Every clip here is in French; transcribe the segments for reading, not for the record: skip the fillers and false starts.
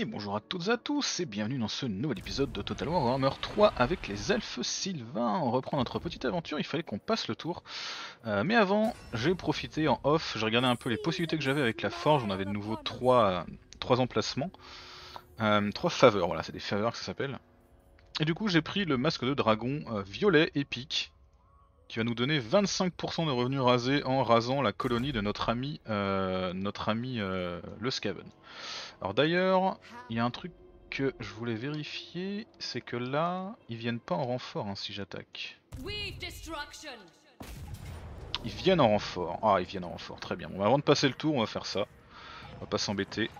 Et bonjour à toutes et à tous et bienvenue dans ce nouvel épisode de Total War Warhammer 3 avec les Elfes Sylvains. On reprend notre petite aventure, il fallait qu'on passe le tour. Mais avant, j'ai profité en off, j'ai regardé un peu les possibilités que j'avais avec la forge. On avait de nouveau 3 emplacements, 3 faveurs, voilà, c'est des faveurs que ça s'appelle. Et du coup j'ai pris le masque de dragon violet épique, qui va nous donner 25% de revenus rasés en rasant la colonie de notre ami le Scaven. Alors d'ailleurs, il y a un truc que je voulais vérifier, c'est que là, ils viennent pas en renfort hein, si j'attaque. Ils viennent en renfort, ah ils viennent en renfort, très bien. Bon, avant de passer le tour, on va faire ça, on va pas s'embêter.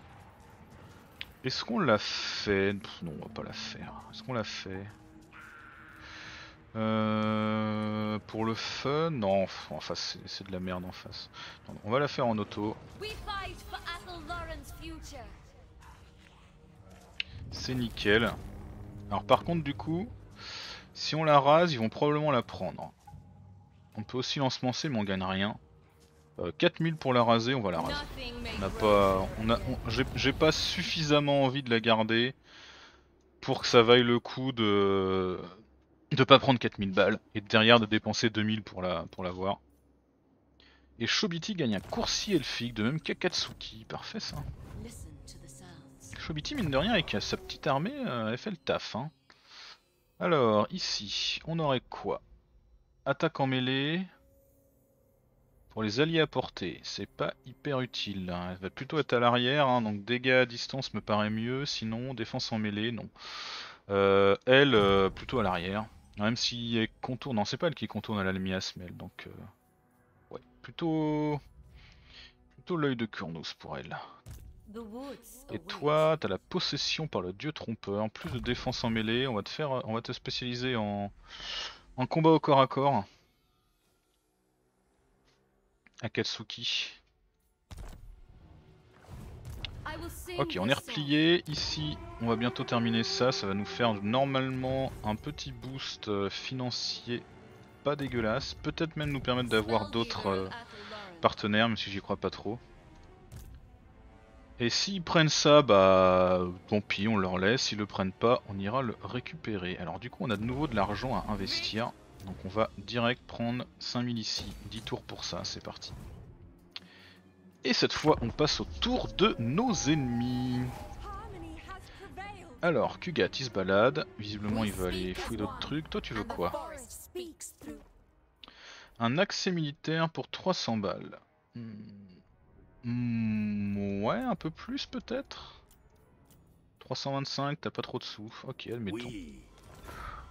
Est-ce qu'on l'a fait? Pff, non, on va pas la faire. Est-ce qu'on l'a fait? Pour le fun, non, en face c'est de la merde en face. Non, on va la faire en auto. C'est nickel. Alors par contre du coup, si on la rase, ils vont probablement la prendre. On peut aussi l'ensemencer mais on gagne rien. 4000 pour la raser, on va la raser. On n'a pas, j'ai pas suffisamment envie de la garder pour que ça vaille le coup de... pas prendre 4000 balles et derrière de dépenser 2000 pour l'avoir. Et Chobiti gagne un coursier elfique de même qu'Akatsuki, parfait ça. Chobiti mine de rien avec sa petite armée, elle fait le taf hein. Alors ici, on aurait quoi? Attaque en mêlée. Pour les alliés à portée, c'est pas hyper utile. Hein. Elle va plutôt être à l'arrière, hein, donc dégâts à distance me paraît mieux, sinon défense en mêlée, non. Elle, plutôt à l'arrière. Même si elle contourne, non c'est pas elle qui contourne à la Lemias, mais elle donc... ouais, plutôt l'œil de Kurnos pour elle. Et toi, t'as la possession par le dieu trompeur, plus de défense en mêlée, on va te spécialiser en combat au corps à corps. Akatsuki. Ok, on est replié, ici on va bientôt terminer ça, ça va nous faire normalement un petit boost financier pas dégueulasse, peut-être même nous permettre d'avoir d'autres partenaires, même si j'y crois pas trop. Et s'ils prennent ça, bah tant pis, on leur laisse, s'ils le prennent pas, on ira le récupérer. Alors du coup on a de nouveau de l'argent à investir, donc on va direct prendre 5000 ici, 10 tours pour ça, c'est parti. Et cette fois, on passe au tour de nos ennemis. Alors, Kugath, il se balade. Visiblement, il veut aller fouiller d'autres trucs. Toi, tu veux quoi? Un accès militaire pour 300 balles. Ouais, un peu plus peut-être. 325, t'as pas trop de sous. Ok, admettons.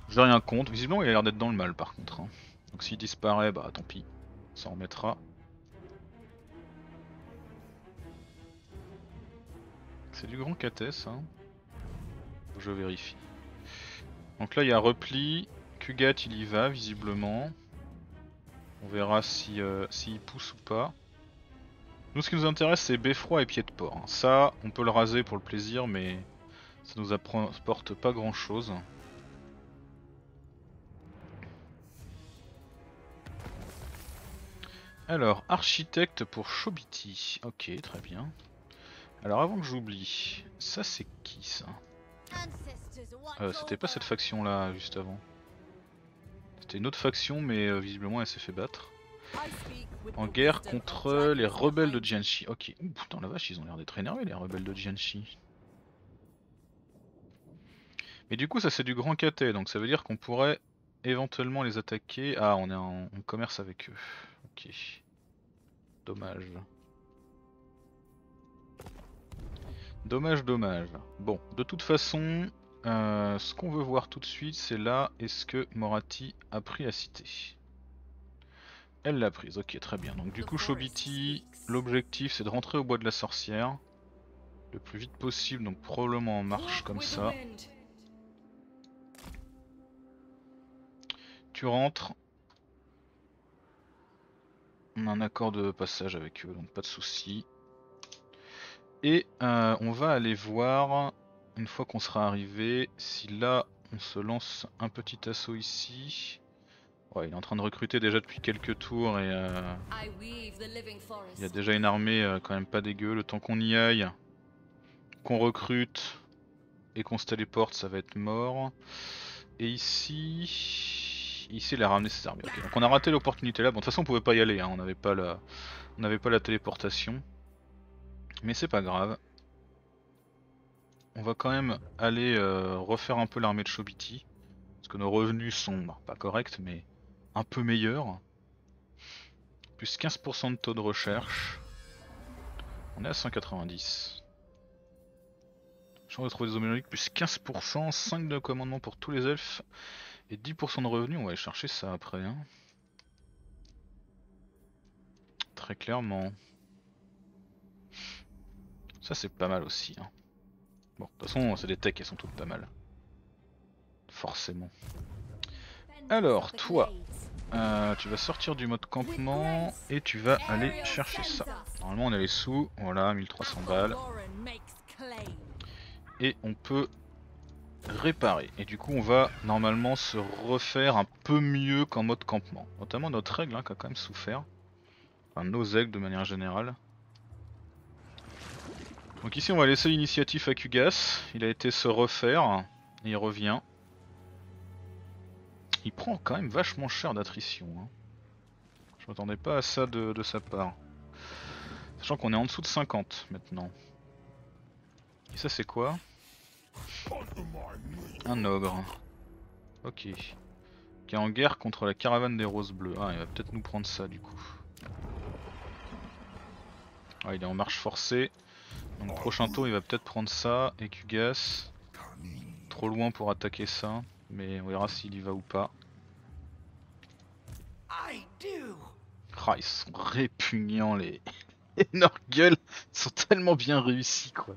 J'ai rien contre. Visiblement, il a l'air d'être dans le mal par contre. Hein. Donc s'il disparaît, bah tant pis. On s'en remettra. C'est du grand catès, hein. Je vérifie. Donc là il y a repli, Kugath il y va visiblement. On verra si s'il pousse ou pas. Nous ce qui nous intéresse c'est beffroi et pied de porc. Ça on peut le raser pour le plaisir mais ça nous apporte pas grand chose. Alors architecte pour Chobiti, ok très bien. Alors avant que j'oublie, ça c'est qui ça? C'était pas cette faction là juste avant. C'était une autre faction mais visiblement elle s'est fait battre. En guerre contre les rebelles de Jianxi. Ok, ouh, putain la vache ils ont l'air d'être énervés les rebelles de Jianxi. Mais du coup ça c'est du grand caté donc ça veut dire qu'on pourrait éventuellement les attaquer. Ah on est en commerce avec eux. Ok, dommage. Dommage, dommage. Bon, de toute façon, ce qu'on veut voir tout de suite, c'est là, est-ce que Morathi a pris la cité? Elle l'a prise, ok, très bien. Donc du coup, Chobiti, l'objectif, c'est de rentrer au bois de la sorcière. Le plus vite possible, donc probablement en marche, comme ça. Tu rentres. On a un accord de passage avec eux, donc pas de soucis. Et on va aller voir, une fois qu'on sera arrivé, si là on se lance un petit assaut ici. Ouais, il est en train de recruter déjà depuis quelques tours et il y a déjà une armée quand même pas dégueu. Le temps qu'on y aille, qu'on recrute et qu'on se téléporte, ça va être mort. Et ici... Ici, il a ramené ses armées. Okay. Donc on a raté l'opportunité là. Bon, de toute façon, on pouvait pas y aller, hein. On n'avait pas la... On n'avait pas la téléportation. Mais c'est pas grave. On va quand même aller refaire un peu l'armée de Chobiti. Parce que nos revenus sont, bah, pas corrects, mais un peu meilleurs. Plus 15% de taux de recherche. On est à 190. Chance de trouver des homologues, plus 15%, 5 de commandement pour tous les elfes et 10% de revenus. On va aller chercher ça après, hein. Très clairement. Ça c'est pas mal aussi, hein. Bon, de toute façon c'est des techs, elles sont toutes pas mal. Forcément. Alors toi, tu vas sortir du mode campement et tu vas aller chercher ça. Normalement on a les sous, voilà, 1300 balles. Et on peut réparer. Et du coup on va normalement se refaire un peu mieux qu'en mode campement. Notamment notre aigle, hein, qui a quand même souffert. Enfin nos aigles de manière générale. Donc ici on va laisser l'initiative à Kugath. Il a été se refaire. Il revient. Il prend quand même vachement cher d'attrition, hein. Je m'attendais pas à ça de sa part. Sachant qu'on est en dessous de 50 maintenant. Et ça c'est quoi? Un ogre. Ok. Qui est en guerre contre la caravane des roses bleues. Ah, il va peut-être nous prendre ça du coup. Ah, il est en marche forcée. Donc prochain tour il va peut-être prendre ça. Et Kugath. Trop loin pour attaquer ça. Mais on verra s'il y va ou pas. Ah, ils sont répugnants les Nurgle. Ils sont tellement bien réussis quoi.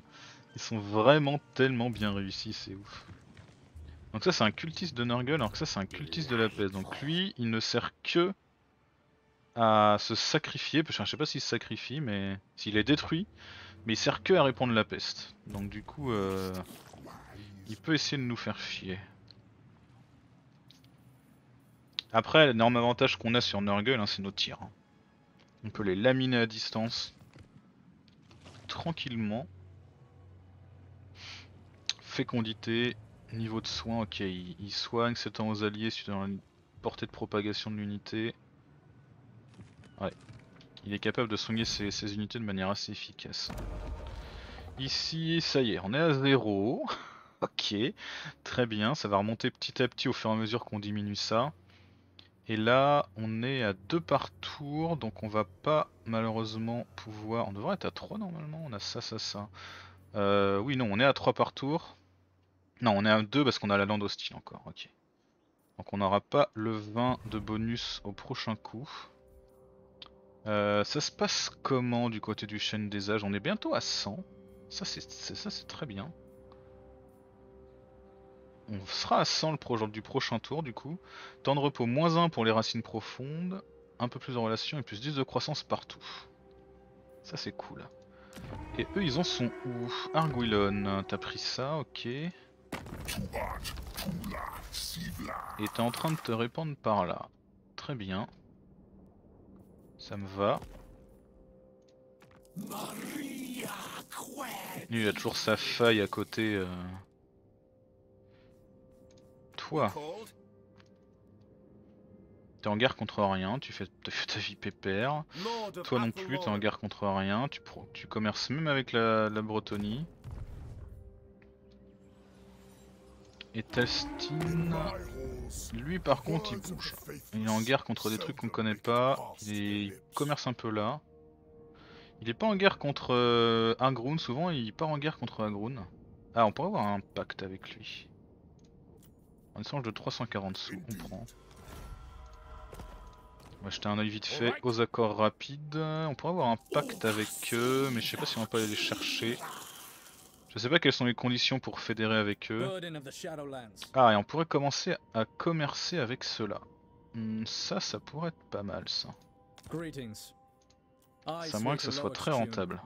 Ils sont vraiment tellement bien réussis, c'est ouf. Donc ça c'est un cultiste de Nurgle, alors que ça c'est un cultiste de la peste. Donc lui, il ne sert que à se sacrifier. Je sais pas s'il se sacrifie, mais s'il est détruit. Mais il sert que à répandre la peste. Donc du coup, il peut essayer de nous faire chier. Après, l'énorme avantage qu'on a sur Nurgle, hein, c'est nos tirs. On peut les laminer à distance. Tranquillement. Fécondité, niveau de soin, ok, il soigne, s'étend aux alliés, suite dans la portée de propagation de l'unité. Ouais, il est capable de soigner ses unités de manière assez efficace. Ici, ça y est, on est à 0. Ok, très bien, ça va remonter petit à petit au fur et à mesure qu'on diminue ça. Et là, on est à 2 par tour, donc on va pas malheureusement pouvoir... On devrait être à 3 normalement, on a ça, ça, ça. Oui, non, on est à 3 par tour. Non, on est à 2 parce qu'on a la lande hostile encore, ok. Donc on n'aura pas le 20 de bonus au prochain coup. Ça se passe comment du côté du chêne des âges? On est bientôt à 100. Ça c'est très bien. On sera à 100 du prochain tour du coup. Temps de repos moins 1 pour les racines profondes. Un peu plus de relation et plus 10 de croissance partout. Ça c'est cool. Et eux ils en sont où? Arguillon, t'as pris ça, ok. Et t'es en train de te répandre par là. Très bien. Ça me va. Il a toujours sa faille à côté. Toi. T'es en guerre contre rien, tu fais ta vie pépère. Toi non plus, t'es en guerre contre rien, tu commerces même avec la Bretonnie. Et Talstein, lui par contre il bouge. Il est en guerre contre des trucs qu'on connaît pas, il commerce un peu là. Il est pas en guerre contre Hagroon, souvent il part en guerre contre Hagroon. Ah, on pourrait avoir un pacte avec lui. En échange de 340 sous, on prend. On va jeter un œil vite fait aux accords rapides. On pourrait avoir un pacte avec eux, mais je sais pas si on va pas aller les chercher. Je sais pas quelles sont les conditions pour fédérer avec eux. Ah, et on pourrait commencer à commercer avec ceux-là. Ça pourrait être pas mal ça. À moins que ça soit très rentable.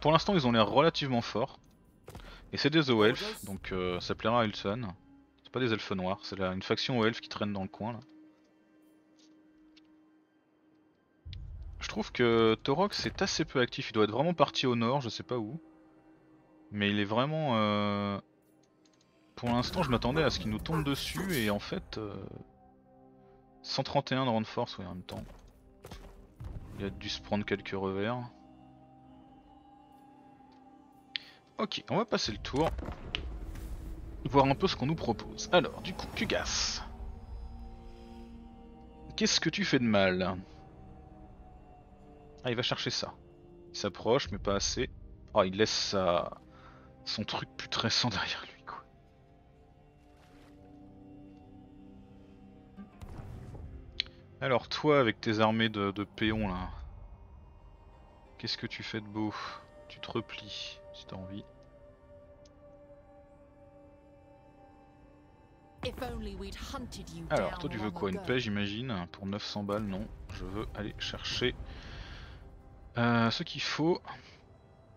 Pour l'instant ils ont l'air relativement forts. Et c'est des O-elfes, donc ça plaira à Ultuan. C'est pas des elfes noirs, c'est une faction O-elfes qui traîne dans le coin là. Je trouve que Taurox est assez peu actif, il doit être vraiment parti au nord, je sais pas où. Mais il est vraiment... Pour l'instant je m'attendais à ce qu'il nous tombe dessus et en fait... 131 de renforce, oui, en même temps. Il a dû se prendre quelques revers. Ok, on va passer le tour. Voir un peu ce qu'on nous propose. Alors, du coup, Kugath. Qu'est-ce que tu fais de mal? Ah, il va chercher ça. Il s'approche, mais pas assez. Ah, il laisse sa... son truc putrescent derrière lui, quoi. Alors, toi, avec tes armées de péons, là, qu'est-ce que tu fais de beau? Tu te replies, si t'as envie. Alors, toi tu veux quoi? Une paix j'imagine? Pour 900 balles, non. Je veux aller chercher ce qu'il faut.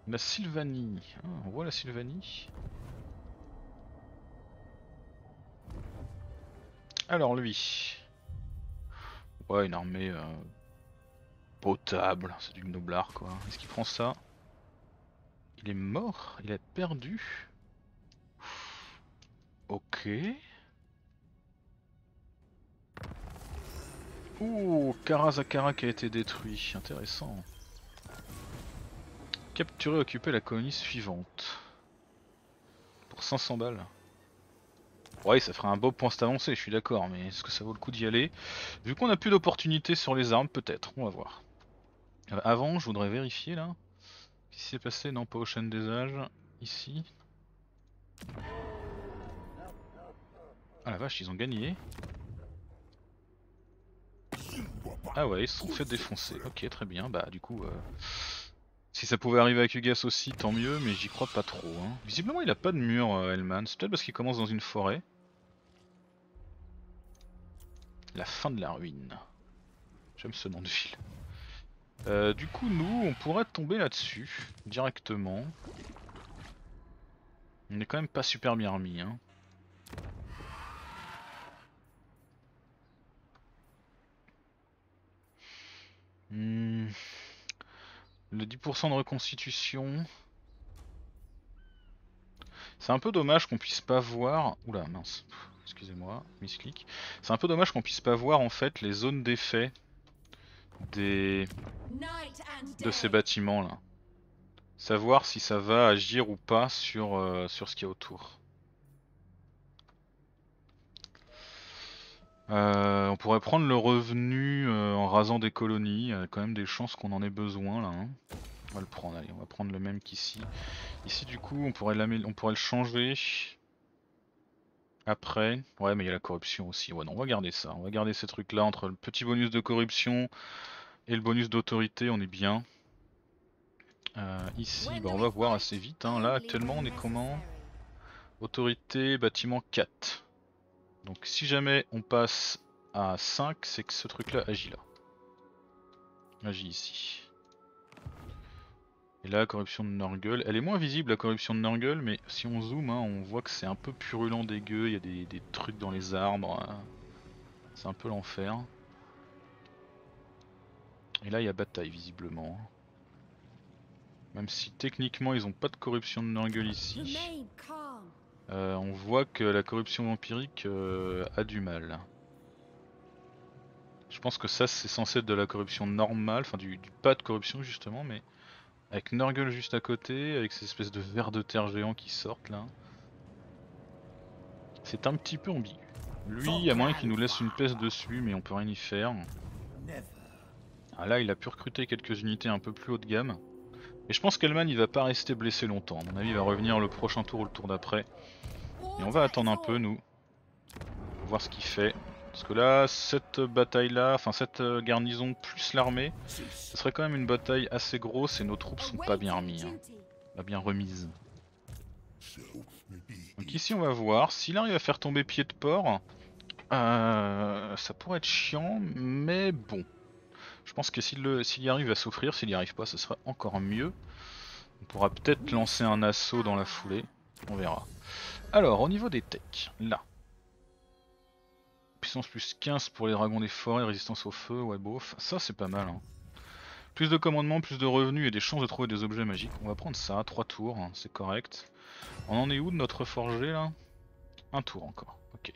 La Sylvanie. Ah, on voit la Sylvanie. Alors lui. Ouais, une armée potable. C'est du gnoblard quoi. Est-ce qu'il prend ça? Il est mort? Il a perdu? Ok. Ouh, Karazakara qui a été détruit, intéressant. Capturer, occuper la colonie suivante. Pour 500 balles. Ouais, ça ferait un beau point avancé, je suis d'accord, mais est-ce que ça vaut le coup d'y aller? Vu qu'on a plus d'opportunités sur les armes, peut-être, on va voir. Avant, je voudrais vérifier là. Qu'est-ce qui s'est passé? Non, pas aux chaînes des âges, ici. Ah la vache, ils ont gagné. Ah ouais, ils se sont fait défoncer. Ok, très bien. Bah du coup, si ça pouvait arriver à Kugath aussi, tant mieux. Mais j'y crois pas trop. Hein. Visiblement, il a pas de mur, Hellman. C'est peut-être parce qu'il commence dans une forêt. La fin de la ruine. J'aime ce nom de ville. Du coup, nous, on pourrait tomber là-dessus directement. On est quand même pas super bien remis. Hein. Hmm. Le 10% de reconstitution. C'est un peu dommage qu'on puisse pas voir. Oula mince, excusez-moi, misclic. C'est un peu dommage qu'on puisse pas voir en fait les zones d'effet des... de ces bâtiments là. Savoir si ça va agir ou pas sur, sur ce qu'il y a autour. On pourrait prendre le revenu en rasant des colonies, il y a quand même des chances qu'on en ait besoin là. Hein. On va le prendre, allez, on va prendre le même qu'ici. Ici du coup on pourrait le changer après. Ouais mais il y a la corruption aussi, ouais non on va garder ça, on va garder ces trucs là entre le petit bonus de corruption et le bonus d'autorité, on est bien. Ici bah, on va voir assez vite, hein. Là actuellement on est comment? Autorité, bâtiment 4. Donc si jamais on passe à 5, c'est que ce truc là. Agit ici. Et là, corruption de Nurgle. Elle est moins visible la corruption de Nurgle, mais si on zoome, hein, on voit que c'est un peu purulent dégueu, il y a des trucs dans les arbres. Hein. C'est un peu l'enfer. Et là, il y a bataille visiblement. Même si techniquement, ils n'ont pas de corruption de Nurgle ici. On voit que la corruption vampirique a du mal. Je pense que ça c'est censé être de la corruption normale, enfin du pas de corruption justement, mais avec Nurgle juste à côté, avec ces espèces de vers de terre géants qui sortent là. C'est un petit peu ambigu. Lui, il y a moyen qu'il nous laisse une peste dessus, mais on peut rien y faire. Ah, là il a pu recruter quelques unités un peu plus haut de gamme. Et je pense qu'Hellman il va pas rester blessé longtemps, à mon avis il va revenir le prochain tour ou le tour d'après. Et on va attendre un peu nous, voir ce qu'il fait. Parce que là, cette bataille là, enfin cette garnison plus l'armée, ce serait quand même une bataille assez grosse et nos troupes sont pas bien remises. Hein. Pas bien remises. Donc ici on va voir, s'il arrive à faire tomber pied de porc, ça pourrait être chiant mais bon. Je pense que s'il y arrive à souffrir, s'il n'y arrive pas, ce sera encore mieux. On pourra peut-être lancer un assaut dans la foulée, on verra. Alors, au niveau des techs, là. Puissance plus 15 pour les dragons des forêts, résistance au feu, ouais bof, ça c'est pas mal. Hein. Plus de commandement, plus de revenus et des chances de trouver des objets magiques. On va prendre ça, 3 tours, hein, c'est correct. On en est où de notre forger là? Un tour encore, ok.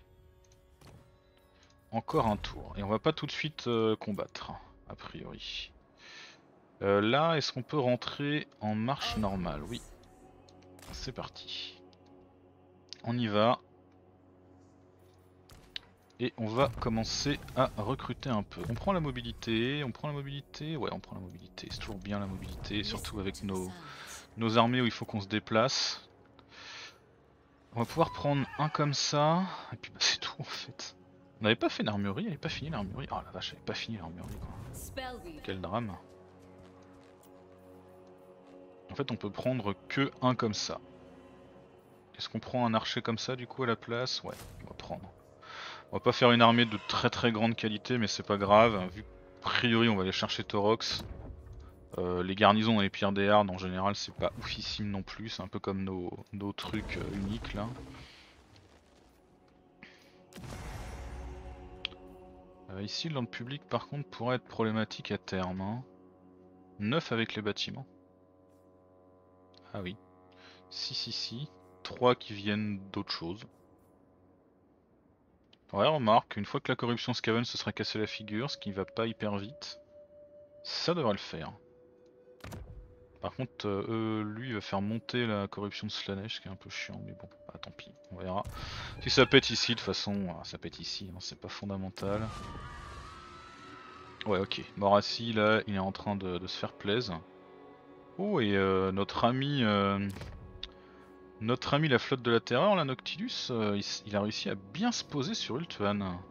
Encore un tour, et on va pas tout de suite combattre, a priori. Là, est-ce qu'on peut rentrer en marche normale? Oui. C'est parti. On y va. Et on va commencer à recruter un peu. On prend la mobilité, ouais on prend la mobilité, c'est toujours bien la mobilité, surtout avec nos armées où il faut qu'on se déplace. On va pouvoir prendre un comme ça, et puis bah c'est tout en fait. On n'avait pas fait d'armurerie, elle n'avait pas fini l'armurerie. Oh la vache, elle n'avait pas fini l'armurerie quoi. Quel drame. En fait on peut prendre que un comme ça. Est-ce qu'on prend un archer comme ça du coup à la place? Ouais, on va prendre. On va pas faire une armée de très grande qualité, mais c'est pas grave, vu a priori on va aller chercher Taurox. Les garnisons dans les pierres des Hardes en général c'est pas oufissime non plus, c'est un peu comme nos trucs uniques là. Ici dans le public par contre pourrait être problématique à terme. Hein. 9 avec les bâtiments. Ah oui. Si. 3 qui viennent d'autre chose. Ouais, remarque, une fois que la corruption Scaven se serait cassée la figure, ce qui va pas hyper vite, ça devrait le faire. Par contre, lui il va faire monter la corruption de Slanesh, ce qui est un peu chiant, mais bon, bah, tant pis, on verra. Si ça pète ici, de toute façon, ça pète ici, hein, c'est pas fondamental. Ouais, ok, Morathi là, il est en train de se faire plaisir. Oh, et notre ami la flotte de la terreur, la Noctilus, il a réussi à bien se poser sur Ultuan.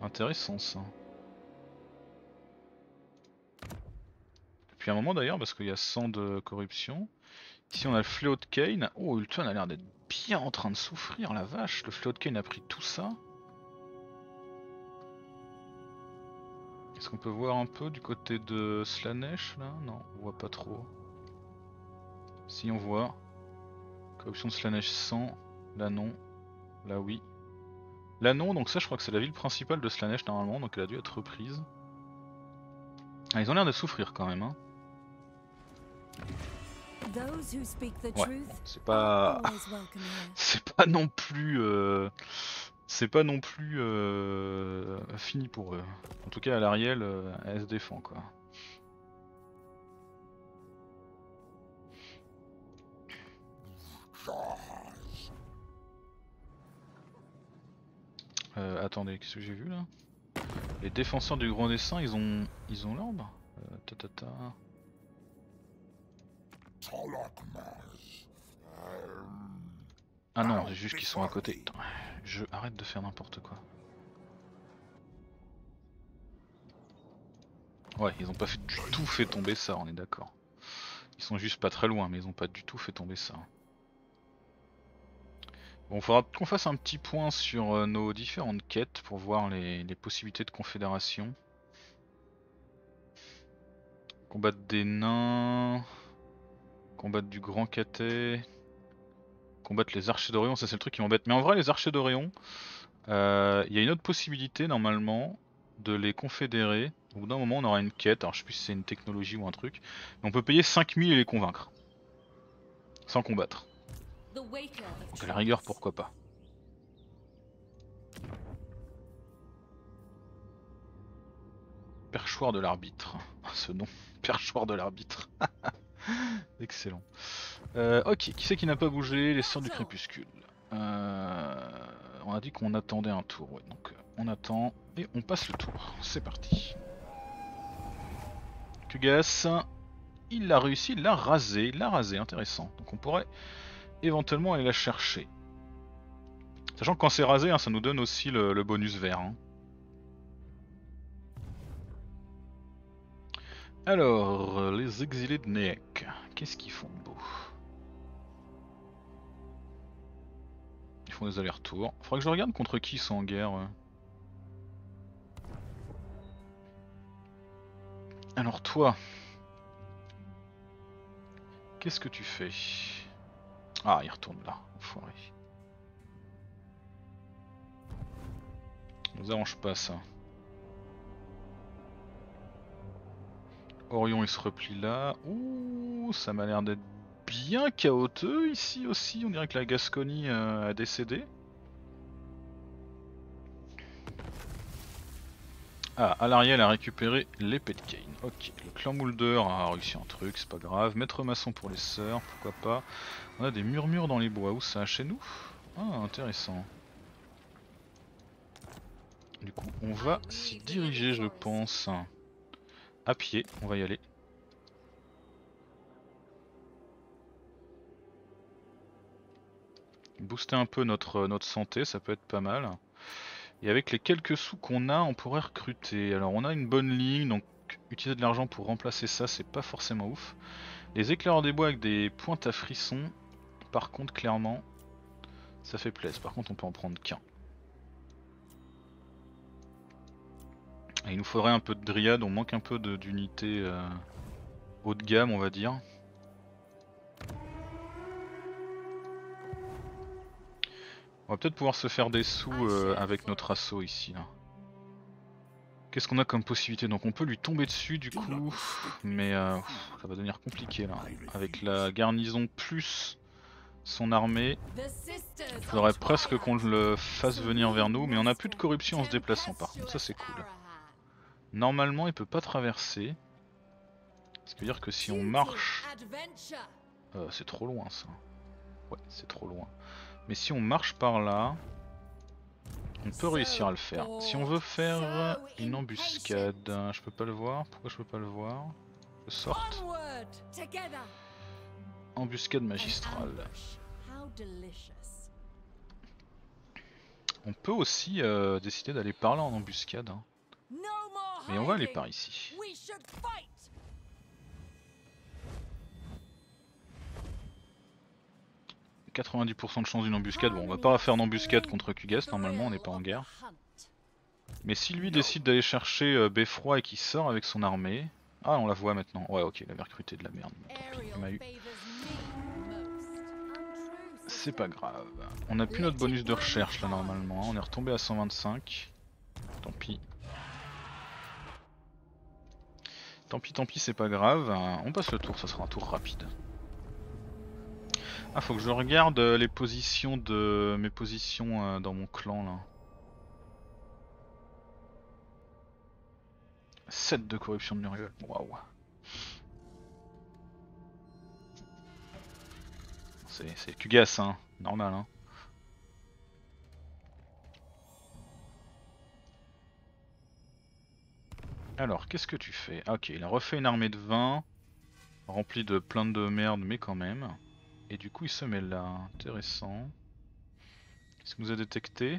Intéressant ça. Depuis un moment d'ailleurs, parce qu'il y a 100 de corruption. Ici on a le fléau de Kane. Oh, Ultuan a l'air d'être bien en train de souffrir, la vache. Le fléau de Kane a pris tout ça. Est-ce qu'on peut voir un peu du côté de Slanesh là? Non, on voit pas trop. Si on voit. Corruption de Slanesh 100, là non, là oui. Là non, donc ça je crois que c'est la ville principale de Slanesh normalement, donc elle a dû être reprise. Ah, ils ont l'air de souffrir quand même. Hein. Ouais, c'est pas... c'est pas non plus... c'est pas non plus fini pour eux. En tout cas à l'Ariel, elle se défend quoi. Attendez, qu'est-ce que j'ai vu là? Les défenseurs du grand dessin, ils ont l'arbre. Ah non, c'est juste qu'ils sont à côté. Attends, je arrête de faire n'importe quoi. Ouais, ils ont pas du tout fait tomber ça, on est d'accord. Ils sont juste pas très loin, mais ils ont pas du tout fait tomber ça. Bon, faudra qu'on fasse un petit point sur nos différentes quêtes pour voir les possibilités de confédération. Combattre des nains, combattre du grand caté, combattre les archers d'Oréon, ça c'est le truc qui m'embête. Mais en vrai les archers d'Oréon, il y a une autre possibilité normalement de les confédérer. Au bout d'un moment on aura une quête, alors je sais plus si c'est une technologie ou un truc, mais on peut payer 5000 et les convaincre, sans combattre. Donc à la rigueur pourquoi pas. Perchoir de l'arbitre. Ah, ce nom, Perchoir de l'arbitre. Excellent. Ok, qui c'est qui n'a pas bougé? Les Sœurs du crépuscule. On a dit qu'on attendait un tour, ouais, donc on attend et on passe le tour. C'est parti. Kugath, il l'a réussi, il l'a rasé, intéressant. Donc on pourrait... éventuellement aller la chercher. Sachant que quand c'est rasé, hein, ça nous donne aussi le bonus vert. Hein. Alors, les exilés de Neek, qu'est-ce qu'ils font de beau? Ils font des allers-retours. Faudrait que je regarde contre qui ils sont en guerre. Alors toi, qu'est-ce que tu fais? Ah, il retourne là, enfoiré. Ça nous arrange pas ça. Orion il se replie là. Ouh, ça m'a l'air d'être bien chaotique ici aussi. On dirait que la Gascogne a décédé. Ah, Alariel a récupéré l'épée de Kane. Ok, le clan Moulder a réussi un truc, c'est pas grave. Maître maçon pour les sœurs, pourquoi pas. On a des murmures dans les bois, où ça? Chez nous? Ah, intéressant. Du coup, on va s'y diriger, je pense. À pied, on va y aller. Booster un peu notre santé, ça peut être pas mal. Et avec les quelques sous qu'on a, on pourrait recruter. Alors on a une bonne ligne, donc utiliser de l'argent pour remplacer ça, c'est pas forcément ouf. Les éclaireurs des bois avec des pointes à frissons, par contre clairement, ça fait plaisir. Par contre on peut en prendre qu'un. Et il nous faudrait un peu de dryade, on manque un peu d'unités haut de gamme on va dire. On va peut-être pouvoir se faire des sous avec notre assaut ici. Qu'est-ce qu'on a comme possibilité? Donc on peut lui tomber dessus du coup, mais ça va devenir compliqué là. Avec la garnison plus son armée, il faudrait presque qu'on le fasse venir vers nous, mais on n'a plus de corruption en se déplaçant par contre, ça c'est cool. Normalement il peut pas traverser, ce qui veut dire que si on marche... c'est trop loin ça. Ouais, c'est trop loin. Mais si on marche par là, on peut réussir à le faire. Si on veut faire une embuscade, je peux pas le voir. Pourquoi je peux pas le voir? Je sorte. Embuscade magistrale. On peut aussi décider d'aller par là en embuscade. Hein. Mais on va aller par ici. « 90% de chance d'une embuscade », bon on va pas faire d'embuscade contre Kugath, normalement on n'est pas en guerre. Mais si lui décide d'aller chercher Beffroi et qu'il sort avec son armée... Ah on la voit maintenant, ouais ok il avait recruté de la merde, bon, tant pis, il m'a eu. C'est pas grave, on a plus notre bonus de recherche là normalement, on est retombé à 125, tant pis. Tant pis c'est pas grave, on passe le tour, ça sera un tour rapide. Ah, faut que je regarde les positions de mes positions dans mon clan là. 7 de corruption de Nurgle, waouh. C'est Kugath hein, normal hein. Alors, qu'est-ce que tu fais? Ah, ok, il a refait une armée de 20, remplie de plein de merde mais quand même. Et du coup il se met là, intéressant. Qu'est-ce qu'il nous a détecté?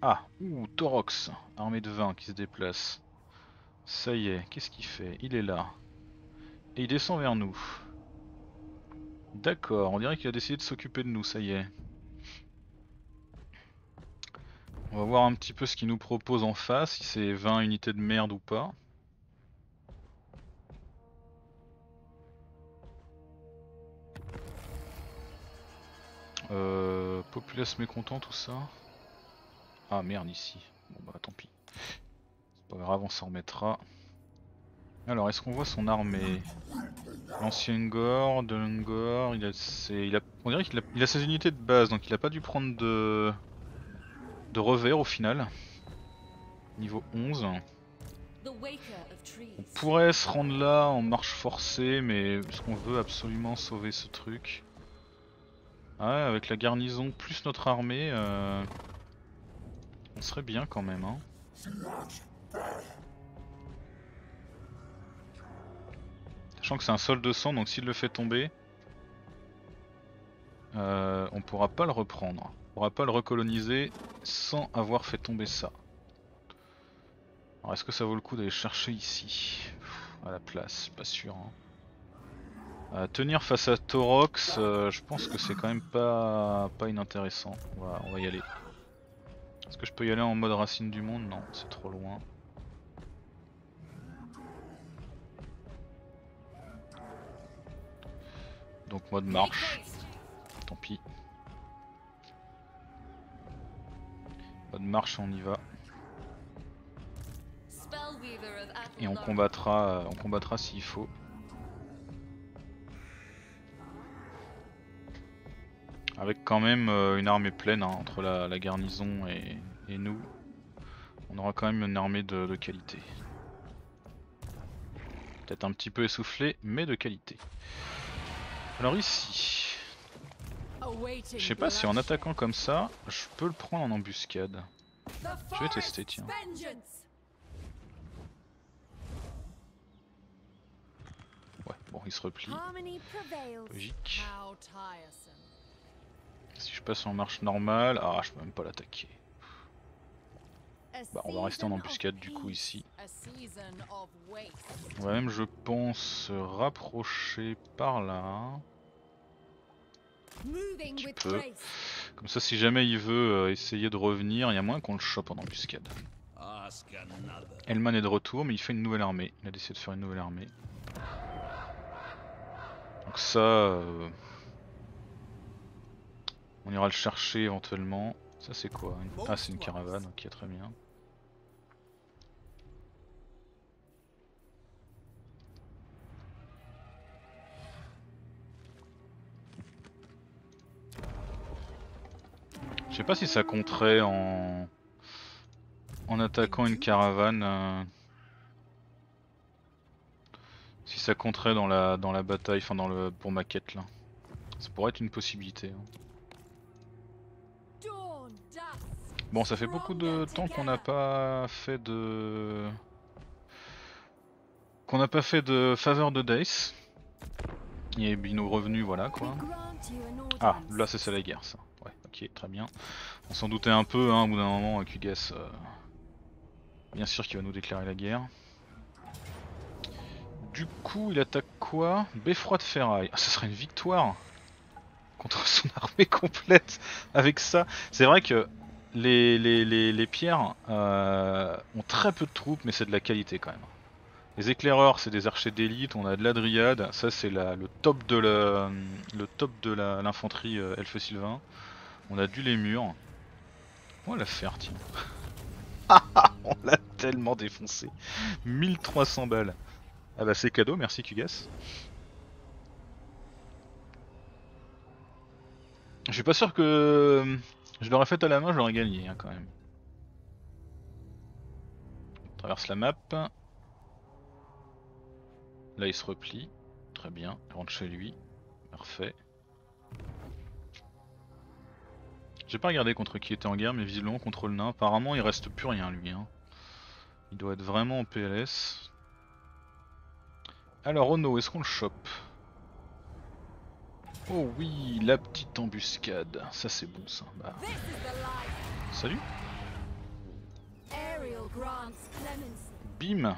Ah, ouh, Taurox, armée de 20 qui se déplace. Ça y est, qu'est-ce qu'il fait? Il est là. Et il descend vers nous. D'accord, on dirait qu'il a décidé de s'occuper de nous, ça y est. On va voir un petit peu ce qu'il nous propose en face, si c'est 20 unités de merde ou pas. Populace mécontent tout ça. Ah merde ici. Bon bah tant pis. C'est pas grave on s'en remettra. Alors est-ce qu'on voit son armée? L'ancien gore, de l'Ungor, on dirait qu'il a ses unités de base donc il a pas dû prendre de revers au final. Niveau 11. On pourrait se rendre là en marche forcée mais est-ce qu'on veut absolument sauver ce truc? Ah ouais, avec la garnison plus notre armée, on serait bien quand même. Hein. Sachant que c'est un sol de sang, donc s'il le fait tomber, on pourra pas le reprendre. On pourra pas le recoloniser sans avoir fait tomber ça. Alors est-ce que ça vaut le coup d'aller chercher ici? À la place, pas sûr. Hein. Tenir face à Taurox, je pense que c'est quand même pas inintéressant. On va y aller. Est-ce que je peux y aller en mode racine du monde? Non, c'est trop loin. Donc mode marche. Tant pis. Mode marche, on y va. Et on combattra s'il faut. Avec quand même une armée pleine hein, entre la garnison et nous. On aura quand même une armée de qualité. Peut-être un petit peu essoufflée, mais de qualité. Alors ici... Je sais pas si en attaquant comme ça, je peux le prendre en embuscade. Je vais tester, tiens. Ouais, bon, il se replie. Logique. Si je passe en marche normale... Ah, je peux même pas l'attaquer. Bah, on va rester en embuscade du coup ici. On va même, je pense, se rapprocher par là. Un petit peu. Comme ça, si jamais il veut essayer de revenir, il y a moins qu'on le chope en embuscade. Hellman est de retour, mais il fait une nouvelle armée. Il a décidé de faire une nouvelle armée. Donc ça... on ira le chercher éventuellement. Ça c'est quoi? Ah, c'est une caravane, ok, très bien. Je sais pas si ça compterait en attaquant une caravane. Si ça compterait dans la bataille, enfin pour ma quête là. Ça pourrait être une possibilité. Hein. Bon, ça fait beaucoup de temps qu'on n'a pas fait de... faveur de Dice. Et nos revenus, voilà quoi. Ah, là c'est ça la guerre ça. Ouais, ok, très bien. On s'en doutait un peu, hein, au bout d'un moment, Kugath, bien sûr qu'il va nous déclarer la guerre. Du coup, il attaque quoi? Beffroi de ferraille. Ah, ça serait une victoire contre son armée complète avec ça. C'est vrai que... Les pierres ont très peu de troupes, mais c'est de la qualité quand même. Les éclaireurs, c'est des archers d'élite, on a de la dryade, ça c'est le top de l'infanterie Elfes Sylvains. On a du lémur. On va la faire, tiens. On l'a tellement défoncé. 1300 balles. Ah bah c'est cadeau, merci Kugath. Je suis pas sûr que... Je l'aurais fait à la main, je l'aurais gagné hein, quand même. On traverse la map. Là il se replie. Très bien, il rentre chez lui. Parfait. J'ai pas regardé contre qui était en guerre, mais visiblement contre le nain. Apparemment il reste plus rien lui. Hein. Il doit être vraiment en PLS. Alors Ono, est-ce qu'on le chope? Oh oui, la petite embuscade, ça c'est bon ça. Bah. Salut. Bim.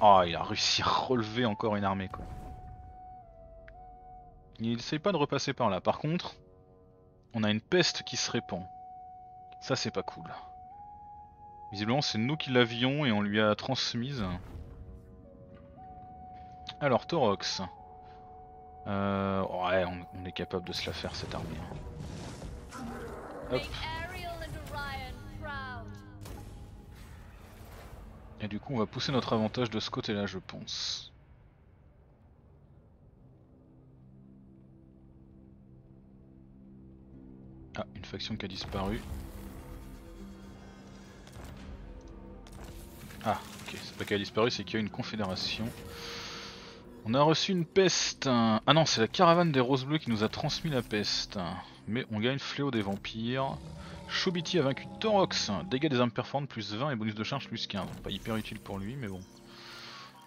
Ah, oh, il a réussi à relever encore une armée quoi. Il essaye pas de repasser par là. Par contre, on a une peste qui se répand. Ça c'est pas cool. Visiblement c'est nous qui l'avions et on lui a transmise. Alors Taurox. Ouais, on est capable de se la faire cette armée. Hop. Et du coup on va pousser notre avantage de ce côté là je pense. Ah, une faction qui a disparu. Ah ok, c'est pas qu'elle a disparu, c'est qu'il y a une confédération. On a reçu une peste. Ah non, c'est la caravane des roses bleues qui nous a transmis la peste. Mais on gagne fléau des vampires. Chobiti a vaincu Taurox. Dégâts des armes performantes plus 20 et bonus de charge plus 15. Pas hyper utile pour lui, mais bon.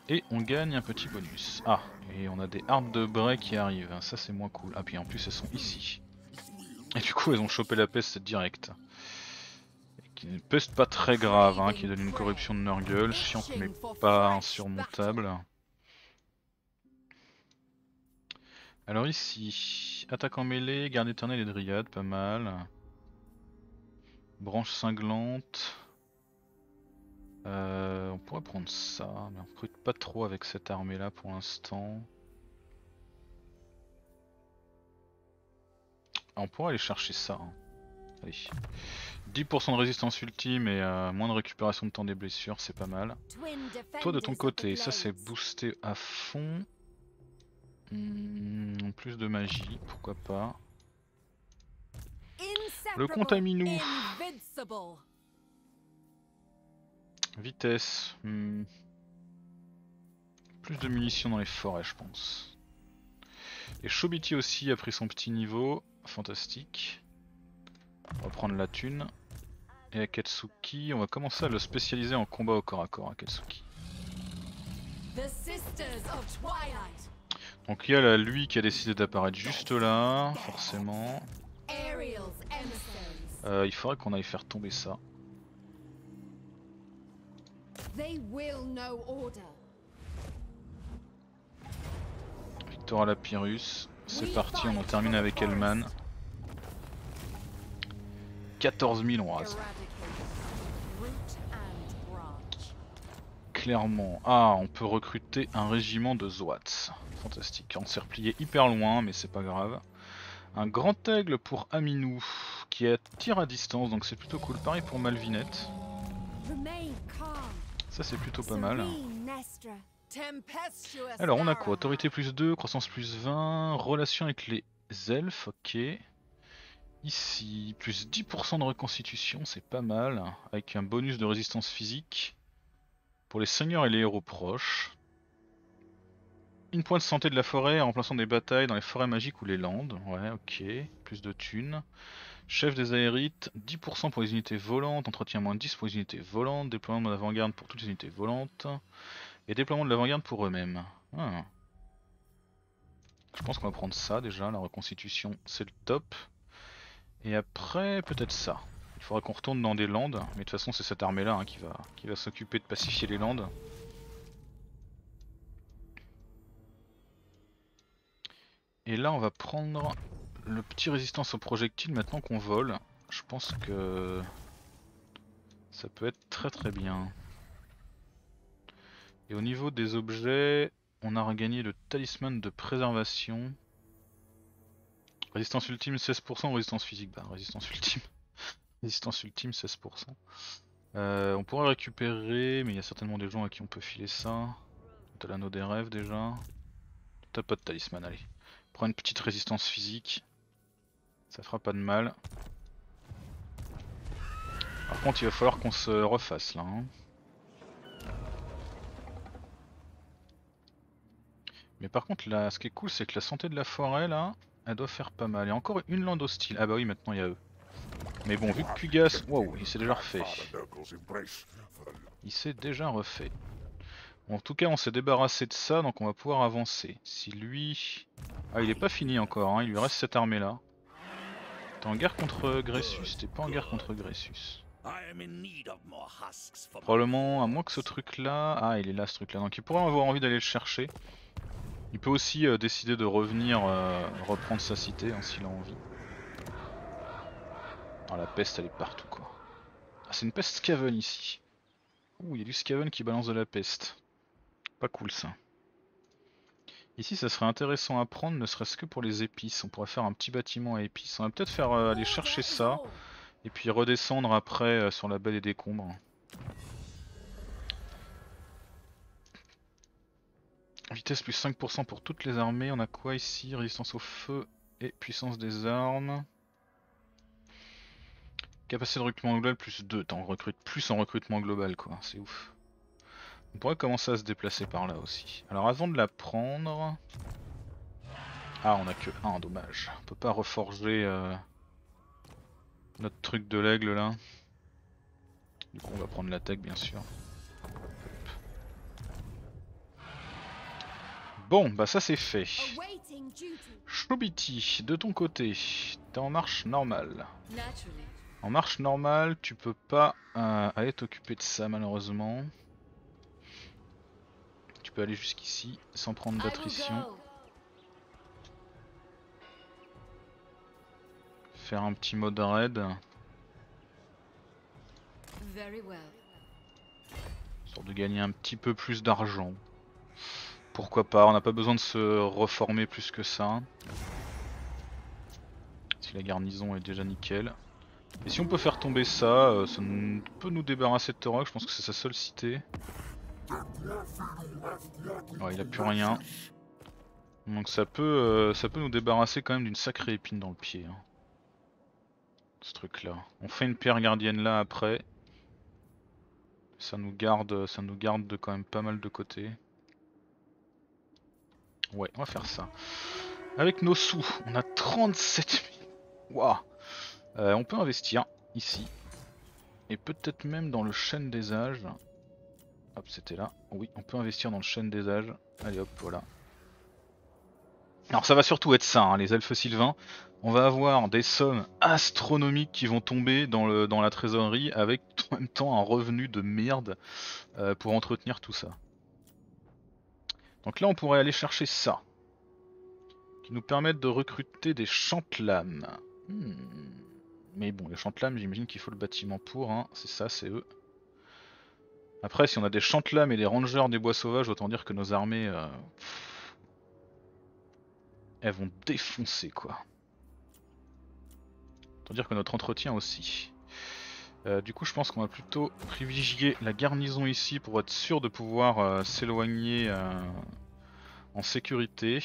Et on gagne un petit bonus. Ah, et on a des arbres de bray qui arrivent. Ça, c'est moins cool. Ah, puis en plus, elles sont ici. Et du coup, elles ont chopé la peste direct. Une peste pas très grave, hein, qui donne une corruption de Nurgle. Chiante, mais pas insurmontable. Alors ici, attaque en mêlée, garde éternelle et dryade, pas mal. Branche cinglante. On pourrait prendre ça, mais on ne recrute pas trop avec cette armée là pour l'instant. On pourrait aller chercher ça. Hein. Allez. 10% de résistance ultime et moins de récupération de temps des blessures, c'est pas mal. Toi de ton côté, ça c'est boosté à fond. Plus de magie, pourquoi pas. Le comte Aminou. Vitesse. Plus de munitions dans les forêts, je pense. Et Chobiti aussi a pris son petit niveau. Fantastique. On va prendre la thune. Et Akatsuki, on va commencer à le spécialiser en combat au corps à corps. Akatsuki. Donc il y a là, lui qui a décidé d'apparaître juste là, forcément. Il faudrait qu'on aille faire tomber ça. Victor à la Pyrrhus, c'est parti, on en termine avec Hellman. 14 000 on rase. Clairement. Ah, on peut recruter un régiment de Zoats. Fantastique. On s'est replié hyper loin, mais c'est pas grave. Un grand aigle pour Aminou, qui attire à distance, donc c'est plutôt cool. Pareil pour Malvinette. Ça c'est plutôt pas mal. Alors on a quoi? Autorité plus 2, croissance plus 20, relation avec les elfes, ok. Ici, plus 10% de reconstitution, c'est pas mal. Avec un bonus de résistance physique pour les seigneurs et les héros proches. Une pointe de santé de la forêt en remplaçant des batailles dans les forêts magiques ou les landes. Ouais, ok. Plus de thunes. Chef des aérites, 10% pour les unités volantes. Entretien moins 10 pour les unités volantes. Déploiement de l'avant-garde pour toutes les unités volantes. Et déploiement de l'avant-garde pour eux-mêmes. Ah. Je pense qu'on va prendre ça déjà. La reconstitution, c'est le top. Et après, peut-être ça. Il faudra qu'on retourne dans des landes. Mais de toute façon, c'est cette armée-là hein, qui va s'occuper de pacifier les landes. Et là on va prendre le petit résistance aux projectiles maintenant qu'on vole. Je pense que ça peut être très très bien. Et au niveau des objets, on a regagné le talisman de préservation. Résistance ultime 16% ou résistance physique? Bah résistance ultime. Résistance ultime 16%. On pourrait récupérer, mais il y a certainement des gens à qui on peut filer ça. T'as l'anneau des rêves déjà. T'as pas de talisman, allez. Prends une petite résistance physique, ça fera pas de mal. Par contre il va falloir qu'on se refasse là. Hein. Mais par contre là ce qui est cool c'est que la santé de la forêt là, elle doit faire pas mal. Et encore une lande hostile, ah bah oui maintenant il y a eux. Mais bon vu que Kugath, wow il s'est déjà refait. Il s'est déjà refait. Bon, en tout cas on s'est débarrassé de ça donc on va pouvoir avancer. Si lui... Ah il est pas fini encore, hein. Il lui reste cette armée là. T'es en guerre contre Gressus, t'es pas en guerre contre Gressus. Probablement à moins que ce truc là... Ah il est là ce truc là, donc il pourrait avoir envie d'aller le chercher. Il peut aussi décider de revenir reprendre sa cité hein, s'il a envie. Ah la peste elle est partout quoi. Ah c'est une peste Scaven ici. Ouh il y a du Scaven qui balance de la peste. Pas cool ça. Ici ça serait intéressant à prendre ne serait-ce que pour les épices, on pourrait faire un petit bâtiment à épices, on va peut-être faire aller chercher ça et puis redescendre après sur la baie des décombres. Vitesse plus 5% pour toutes les armées, on a quoi ici? Résistance au feu et puissance des armes. Capacité de recrutement global plus 2, t'en recrutes plus en recrutement global quoi, c'est ouf. On pourrait commencer à se déplacer par là aussi. Alors avant de la prendre... Ah on a que 1, dommage. On peut pas reforger notre truc de l'aigle là. Du coup on va prendre l'attaque bien sûr. Bon bah ça c'est fait. Chobiti, de ton côté, t'es en marche normale. En marche normale tu peux pas aller t'occuper de ça malheureusement. Tu peux aller jusqu'ici sans prendre d'attrition. Faire un petit mode raid. Sorte de gagner un petit peu plus d'argent. Pourquoi pas, on n'a pas besoin de se reformer plus que ça. Si la garnison est déjà nickel. Et si on peut faire tomber ça, ça peut nous débarrasser de Taurox, je pense que c'est sa seule cité. Ouais, il a plus rien. Donc ça peut nous débarrasser quand même d'une sacrée épine dans le pied. Hein. Ce truc là. On fait une pierre gardienne là après. Ça nous garde de quand même pas mal de côté. Ouais, on va faire ça. Avec nos sous, on a 37 000. Waouh. On peut investir ici. Et peut-être même dans le chêne des âges. Hop, c'était là. Oui, on peut investir dans le chêne des âges. Allez hop, voilà. Alors ça va surtout être ça, hein, les elfes sylvains. On va avoir des sommes astronomiques qui vont tomber dans, dans la trésorerie avec en même temps un revenu de merde pour entretenir tout ça. Donc là on pourrait aller chercher ça. Qui nous permettent de recruter des chantelames. Mais bon, les chantelames, j'imagine qu'il faut le bâtiment pour, hein. C'est ça, c'est eux. Après, si on a des chantelames et des rangers des bois sauvages, autant dire que nos armées... elles vont défoncer, quoi. Autant dire que notre entretien aussi. Du coup, je pense qu'on va plutôt privilégier la garnison ici pour être sûr de pouvoir s'éloigner en sécurité.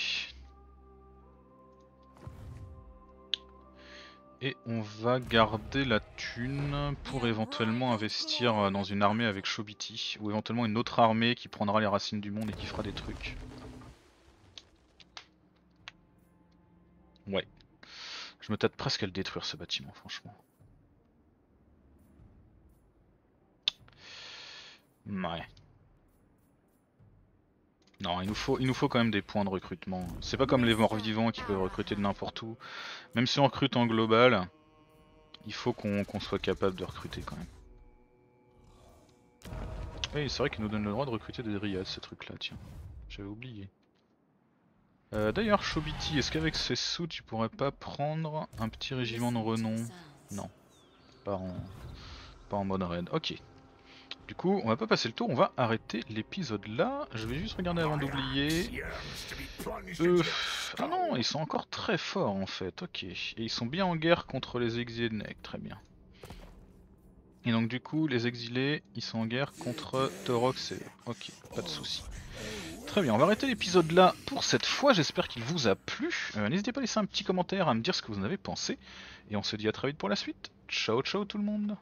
Et on va garder la thune pour éventuellement investir dans une armée avec Chobiti. Ou éventuellement une autre armée qui prendra les racines du monde et qui fera des trucs. Ouais. Je me tâte presque à le détruire ce bâtiment, franchement. Ouais. Non, il nous faut quand même des points de recrutement. C'est pas comme les morts-vivants qui peuvent recruter de n'importe où. Même si on recrute en global, il faut qu'on soit capable de recruter quand même. Et c'est vrai qu'il nous donne le droit de recruter des Rias, ce truc-là, tiens. J'avais oublié. D'ailleurs, Chobiti, est-ce qu'avec ces sous, tu pourrais pas prendre un petit régiment de renom? Non. Pas en mode raid. Ok. Du coup, on va pas passer le tour, on va arrêter l'épisode là. Je vais juste regarder avant d'oublier. Ah non, ils sont encore très forts en fait, ok. Et ils sont bien en guerre contre les exilés de Neek, très bien. Et donc du coup, les exilés, ils sont en guerre contre Taurox et... Ok, pas de soucis. Très bien, on va arrêter l'épisode là pour cette fois, j'espère qu'il vous a plu. N'hésitez pas à laisser un petit commentaire, à me dire ce que vous en avez pensé. Et on se dit à très vite pour la suite. Ciao ciao tout le monde.